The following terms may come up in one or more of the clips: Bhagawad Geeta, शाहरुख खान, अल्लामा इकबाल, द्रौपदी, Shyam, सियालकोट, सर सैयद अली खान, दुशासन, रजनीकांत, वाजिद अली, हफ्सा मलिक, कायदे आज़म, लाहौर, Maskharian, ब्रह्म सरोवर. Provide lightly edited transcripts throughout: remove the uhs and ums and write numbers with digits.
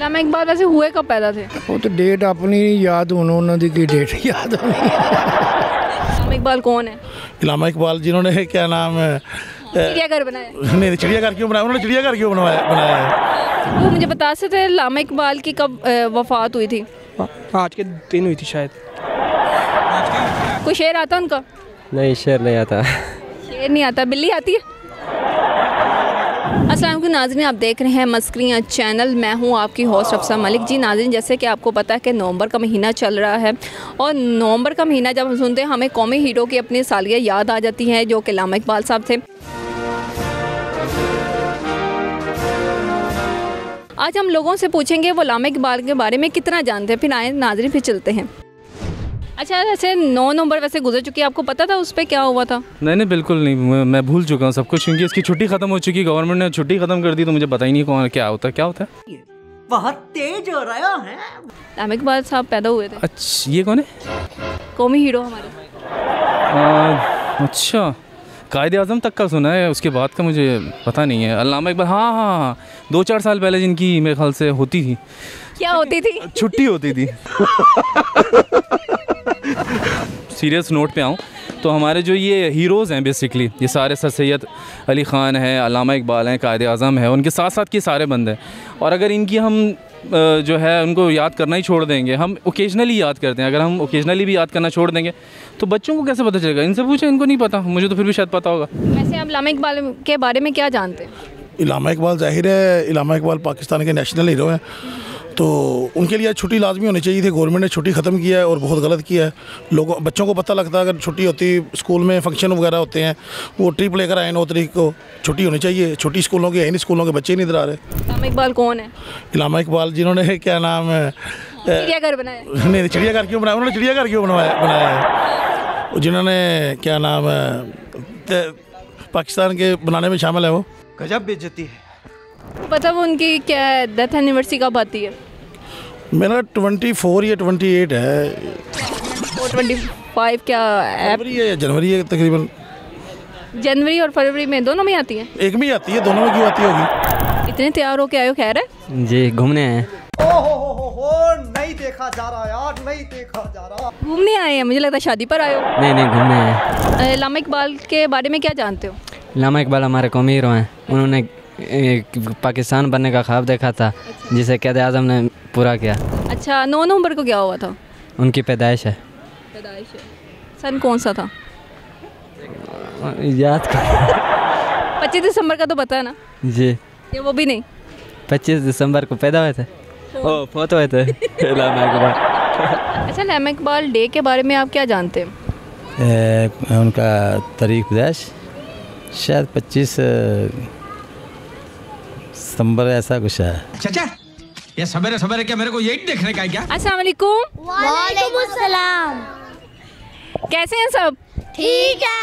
अल्लामा इकबाल वैसे हुए कब पैदा थे? वो तो डेट अपनी याद उन्होंने की डेट याद होनी। अल्लामा इकबाल कौन है? अल्लामा इकबाल जिन्होंने क्या नाम है चिड़ियाघर बनाया। नहीं चिड़ियाघर क्यों बनाया? उन्होंने चिड़ियाघर क्यों बनाया है? वो मुझे बता सकते हैं अल्लामा इकबाल की कब वफ़ात हुई थी? आज के दिन हुई थी शायद। कोई शेर आता उनका? नहीं शेर नहीं आता। शेर नहीं आता, बिल्ली आती है। अस्सलाम वालेकुम नाज़रीन, आप देख रहे हैं मस्करियां चैनल, मैं हूं आपकी होस्ट हफ्सा मलिक। जी नाज़रीन, जैसे कि आपको पता है कि नवंबर का महीना चल रहा है और नवंबर का महीना जब हम सुनते हैं हमें कौमी हीरो की अपनी सालिया याद आ जाती हैं जो कि अल्लामा इकबाल साहब थे। आज हम लोगों से पूछेंगे वो अल्लामा इकबाल के बारे में कितना जानते हैं। फिर आए नाज़रीन, फिर चलते हैं। अच्छा वैसे 9 नवंबर वैसे गुजर चुकी है, आपको पता था उस पर क्या हुआ था? नहीं नहीं बिल्कुल नहीं, मैं भूल चुका हूँ सब कुछ, क्योंकि इसकी छुट्टी खत्म हो चुकी, गवर्नमेंट ने छुट्टी खत्म कर दी, तो मुझे पता ही नहीं कौन क्या होता है। बहुत तेज हो रहा है। अल्लामा इकबाल साहब पैदा हुए थे। अच्छा ये कौन है? कौमी हीरो हमारे। अच्छा कायदे आज़म तक का सुना है, उसके बाद का मुझे पता नहीं है। अल्लामा इकबाल हाँ 2-4 साल पहले जिनकी मेरे ख्याल से होती थी। क्या होती थी? छुट्टी होती थी। सीरियस नोट पे आऊँ तो हमारे जो ये हीरोज़ हैं बेसिकली ये सारे सर सैयद अली खान हैं, अल्लामा इकबाल हैं, कायदे आज़म हैं, उनके साथ साथ के सारे बंदे। और अगर इनकी हम जो है उनको याद करना ही छोड़ देंगे, हम ओकेजनली याद करते हैं, अगर हम ओकेजनली भी याद करना छोड़ देंगे तो बच्चों को कैसे पता चलेगा? इनसे पूछे, इनको नहीं पता, मुझे तो फिर भी शायद पता होगा। वैसे आप अल्लामा इकबाल के बारे में क्या जानते हैं? अल्लामा इकबाल जाहिर है अल्लामा इकबाल पाकिस्तान के नेशनल हीरो हैं, तो उनके लिए छुट्टी लाजमी होनी चाहिए थी। गवर्नमेंट ने छुट्टी ख़त्म किया है और बहुत गलत किया है। लोगों बच्चों को पता लगता है अगर छुट्टी होती, स्कूल में फंक्शन वगैरह होते हैं, वो ट्रिप लेकर आए 9 तारीख को, छुट्टी होनी चाहिए। छुट्टी स्कूलों की है नहीं, स्कूलों के बच्चे नहीं इधर आ रहे। अल्लामा इकबाल कौन है? अल्लामा इकबाल जिन्होंने क्या नाम है चिड़ियाघर बनाया। नहीं चिड़ियाघर क्यों बनाया? उन्होंने चिड़ियाघर क्यों बनाया है? जिन्होंने क्या नाम है पाकिस्तान के बनाने में शामिल है, वो गजब बेइज्जती है। पता वो उनकी क्या डेथ एनिवर्सरी कब आती है? मेरा 24 या 28 है, 25 क्या है? जनवरी है तकरीबन। जनवरी और फरवरी में दोनों में आती है? एक में आती है, दोनों में क्यों आती होगी? इतने तैयार हो के आए हो? खैर है जी, घूमने आए। नहीं देखा जा रहा यार, नहीं देखा जा रहा। घूमने आए हैं, मुझे लगता है शादी पर आए हो। नहीं नहीं घूमने आए। अल्लामा इकबाल के बारे में क्या जानते हो? अल्लामा इकबाल हमारे कौमी हीरो हैं, उन्होंने पाकिस्तान बनने का ख्वाब देखा था। अच्छा। जिसे कायदे आज़म ने पूरा किया। अच्छा 9 नवंबर को क्या हुआ था? उनकी पैदाइश है। पैदाइश है, सन कौन सा था याद कर? 25 दिसंबर का तो पता है ना जी, ये वो भी नहीं। 25 दिसंबर को पैदा हुए थे, फोत हुए थे अल्लामा इकबाल। अच्छा अल्लामा इकबाल डे के बारे में आप क्या जानते हैं? उनका तारीख पैदाइश शायद 25 सितंबर ऐसा कुछ है। चाचा ये सवेरे सवेरे क्या मेरे को यही देखने का है क्या? अस्सलाम वालेकुम। वालेकुम सलाम। कैसे हैं सब? ठीक है।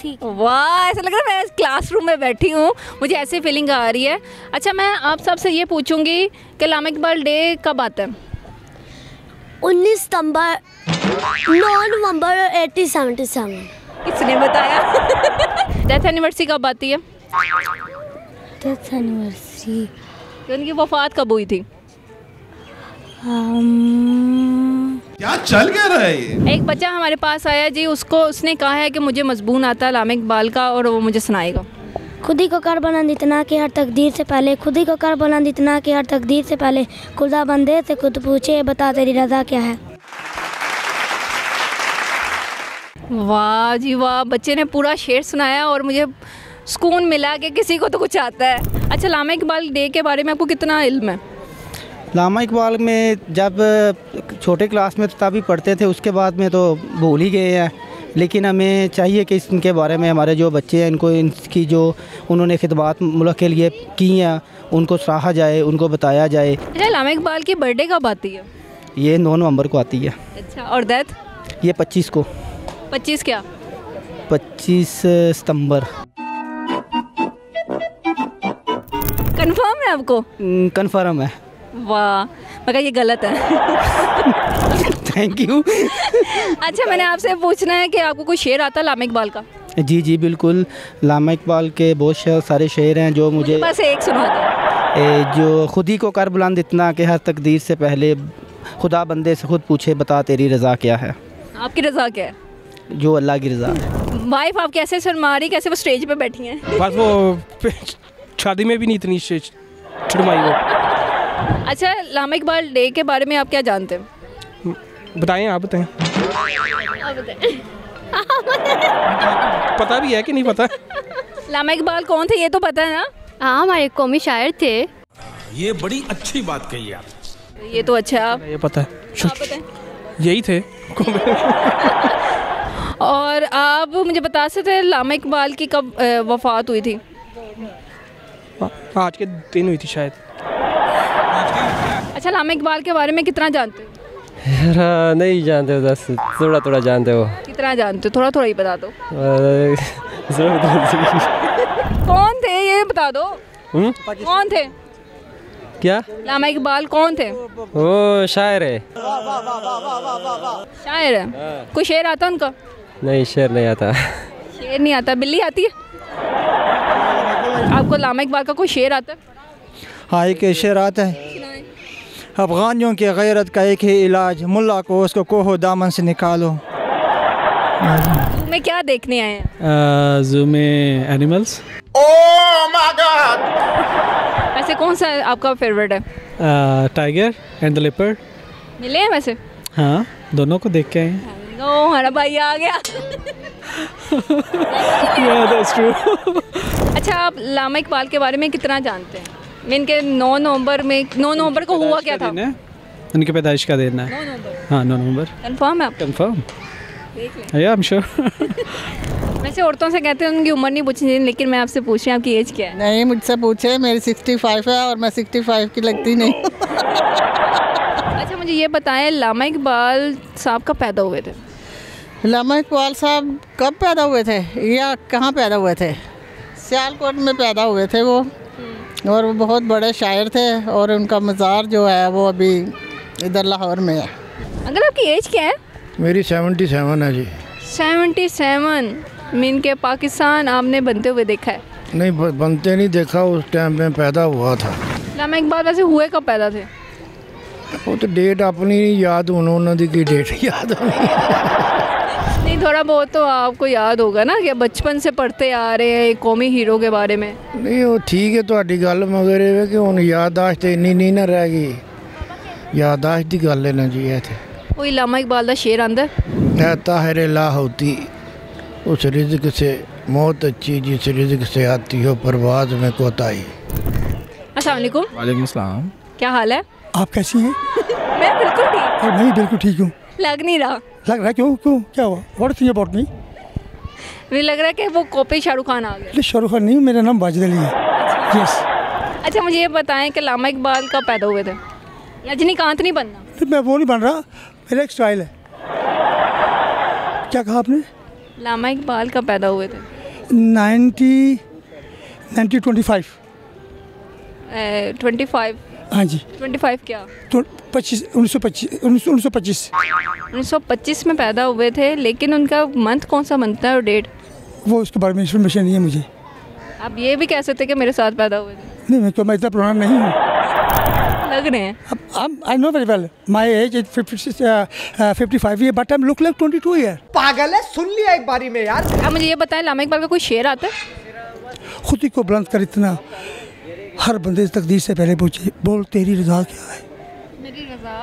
ठीक। वाह ऐसा लग रहा है मैं क्लासरूम में बैठी हूँ, मुझे ऐसी फीलिंग आ रही है। अच्छा मैं आप सबसे ये पूछूंगी कि अल्लामा इकबाल डे कब आता है? 19 नवंबर 1877। किसने बताया? डेथ एनिवर्सरी कब आती है? डेथ एनिवर्सरी उनकी वफात कब हुई थी? क्या चल क्या रहा है ये? एक बच्चा हमारे पास आया जी, उसने कहा है कि मुझे मजमून आता है अल्लामा इकबाल का और वो मुझे सुनाएगा। खुद ही को कर बुलंद इतना कि हर तकदीर से पहले, खुद ही को कर बुलंद इतना कि हर तकदीर से पहले, खुदा बंदे से खुद पूछे बता तेरी रजा क्या है। वाह जी वाह, बच्चे ने पूरा शेर सुनाया और मुझे सुकून मिला कि किसी को तो कुछ आता है। अच्छा अल्लामा इकबाल डे के बारे में आपको कितना इल्म है? अल्लामा इकबाल में जब छोटे क्लास में तभी पढ़ते थे, उसके बाद में तो भूल ही गए हैं, लेकिन हमें चाहिए कि इनके बारे में हमारे जो बच्चे हैं इनको, इनकी जो उन्होंने खिदमत मुल्क के लिए की हैं उनको सराहा जाए, उनको बताया जाए। अच्छा अल्लामा इकबाल की बर्थडे कब आती है? ये 9 नवंबर को आती है। अच्छा और डेथ? ये 25 को। 25 क्या? 25 सितंबर। कंफर्म है आपको? कंफर्म है। वाह मगर ये गलत है। Thank you. अच्छा मैंने आपसे पूछना है कि आपको कोई शेर आता है अल्लामा इकबाल का? जी जी बिल्कुल, अल्लामा इकबाल के बहुत सारे शेर हैं जो मुझे बस एक सुना दो। जो खुद ही को कर बुलंद इतना कि हर तकदीर से पहले खुदा बंदे से खुद पूछे बता तेरी रज़ा क्या है। आपकी रज़ा क्या है? जो अल्लाह की रज़ा। वाइफ आप कैसे शर्मारी, कैसे वो स्टेज पे बैठी हैं? बस वो शादी में भी नहीं इतनी शर्माई वो। अच्छा, अल्लामा इकबाल डे के बारे में आप क्या जानते हैं? बताएं, आप बताएं। पता भी है कि नहीं पता? अल्लामा इकबाल कौन थे ये तो पता है ना? हाँ, हमारे कौमी शायर थे। ये बड़ी अच्छी बात कही है आप। ये तो अच्छा आप ये पता है, यही थे। और आप मुझे बता सकते हैं अल्लामा इकबाल की कब वफ़ात हुई थी? आज के दिन हुई थी शायद। अच्छा, अल्लामा इकबाल के बारे में कितना जानते हो? नहीं जानते हो, बस थोड़ा थोड़ा जानते हो। कितना जानते हो? थोड़ा थोड़ा ही बता दो। कौन थे ये बता दो। कौन थे? क्या अल्लामा इकबाल कौन थे? वो शायर है। शायर है? कोई शेर आता उनका? नहीं, शेर नहीं आता। शेर नहीं आता, बिल्ली आती है। आपको अल्लामा इकबाल का कोई शेर आता है? हाँ, एक शेर आता है। अफगानियों की गैरत का एक ही इलाज, मुल्ला को उसको कोहो दामन से निकालो। ज़ू में क्या देखने आए हैं? ज़ू में एनिमल्स। Oh my God. वैसे कौन सा आपका फेवरेट है? Tiger and the leopard. मिले हैं वैसे? हाँ, दोनों को देख के आए हैं। हमारा भाई आ गया। yeah, that's true. अच्छा, आप अल्लामा इकबाल के बारे में कितना जानते हैं? मैं इनके 9 नवंबर में, 9 नवंबर को हुआ क्या था? उनकी पैदाइश का दिन है। 9 नवंबर? हाँ, 9 नवंबर। कन्फर्म है आप? कन्फर्म, देख लें। I am sure. वैसे औरतों से कहते हैं उनकी उम्र नहीं पूछनी, लेकिन मैं आपसे पूछ रही हूँ आपकी एज क्या है? नहीं, मुझसे पूछे, मेरी 65 है और मैं 65 की लगती नहीं। अच्छा, मुझे ये बताएं अल्लामा इकबाल साहब कब पैदा हुए थे? अल्लामा इकबाल साहब कब पैदा हुए थे या कहाँ पैदा हुए थे? सियालकोट में पैदा हुए थे वो, और वो बहुत बड़े शायर थे और उनका मज़ार जो है वो अभी इधर लाहौर में है। अगर आपकी एज क्या है? मेरी 77 है जी। 77 मीन के पाकिस्तान आपने बनते हुए देखा है? नहीं, बनते नहीं देखा, उस टाइम में पैदा हुआ था। अल्लामा इकबाल वैसे हुए कब पैदा थे? वो तो डेट अपनी याद, उन्होंने की डेट याद नहीं। थोड़ा बहुत तो आपको याद होगा ना कि बचपन से पढ़ते आ रहे हैं कौमी हीरो के बारे में। नहीं, वो ठीक है तो गल, मगर ये कि हूँ याददाश्त इन्नी नहीं ना रह गई। याददाश्त की गल है ना जी। कोई अल्लामा इकबाल का शेर आंदा है? ताहिर ला होती उस रिज़्क से मौत अच्छी, जिस रिज़्क से आती हो परवाज़ में कोताही। अस्सलाम वालेकुम। वालेकुम सलाम। क्या हाल है? आप कैसी हैं? मैं बिल्कुल ठीक। और मैं बिल्कुल ठीक हूँ। लग नहीं रहा। लग रहा है? क्यों क्या हुआ? What thing about me? मुझे लग रहा है कि वो कॉपी शाहरुख खान आ गया। शाहरुख खान नहीं, मेरा नाम वाजिद अली है। अच्छा। यस। अच्छा, मुझे ये बताएं कि अल्लामा इकबाल कब पैदा हुए थे? रजनीकांत नहीं बनना। मैं वो नहीं बन रहा, मेरा एक स्टाइल है। क्या कहा आपने? अल्लामा इकबाल कब पैदा हुए थे? 1925। 25? हाँ जी। 25 क्या? 1925। 1925 में पैदा हुए थे, लेकिन उनका मंथ कौन सा बनता है और डेट? वो उसके बारे में इन्फॉर्मेशन नहीं है मुझे। आप ये भी कह सकते कि मेरे साथ पैदा हुए थे। नहीं, तो मैं इतना पुराना नहीं हूँ। लग रहे हैं। I know very well, my age is 55 year, but I look like 22 year. पागल है, सुन लिया एक बारी में यार। अब मुझे ये बताएं अल्लामा इकबाल का कोई शेर आता है? खुद ही को बुलंद कर इतना, हर बंदे तकदीर से पहले पूछे बोल तेरी रज़ा क्या है। मेरी रज़ा,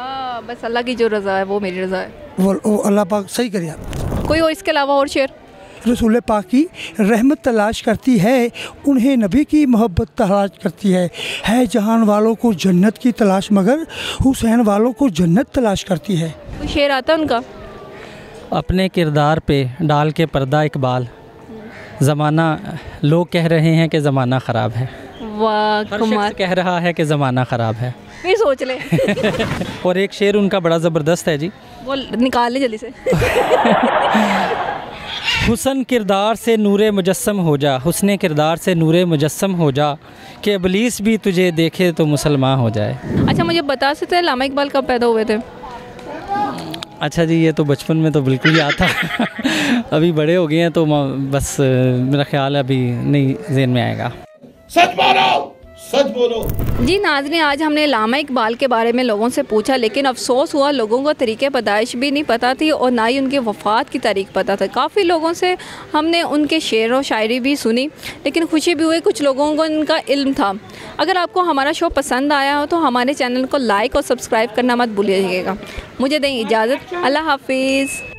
बस अल्लाह की जो रज़ा है वो मेरी रज़ा है। वो अल्लाह पाक सही करे। आप कोई और इसके अलावा और शेर? रसूल पाक की रहमत तलाश करती है, उन्हें नबी की मोहब्बत तलाश करती है जहान वालों को जन्नत की तलाश, मगर हुसैन वालों को जन्नत तलाश करती है। कोई शेर आता उनका? अपने किरदार पे डाल के पर्दा इकबाल, ज़माना लोग कह रहे हैं कि ज़माना ख़राब है, वाह कमाल कह रहा है कि ज़माना ख़राब है, फिर सोच ले। और एक शेर उनका बड़ा ज़बरदस्त है जी, वो निकाल ले जल्दी से। हुस्न किरदार से नूरे मुजस्सम हो जा, हुस्न किरदार से नूरे मुजस्सम हो जा, कि इबलीस भी तुझे देखे तो मुसलमान हो जाए। अच्छा, मुझे बता सकते हैं अल्लामा इकबाल कब पैदा हुए थे? अच्छा जी, ये तो बचपन में तो बिल्कुल याद था। अभी बड़े हो गए हैं तो बस मेरा ख्याल अभी नहीं जेहन में आएगा। सच बोलो, सच बोलो। जी नाज़रीन, आज हमने अल्लामा इकबाल के बारे में लोगों से पूछा, लेकिन अफसोस हुआ लोगों को तरीके पैदाइश भी नहीं पता थी और ना ही उनकी वफ़ात की तारीख पता था। काफ़ी लोगों से हमने उनके शेर व शायरी भी सुनी, लेकिन खुशी भी हुई कुछ लोगों को इनका इल्म था। अगर आपको हमारा शो पसंद आया हो तो हमारे चैनल को लाइक और सब्सक्राइब करना मत भूलिएगा। मुझे दें इजाज़त, अल्लाह हाफिज़।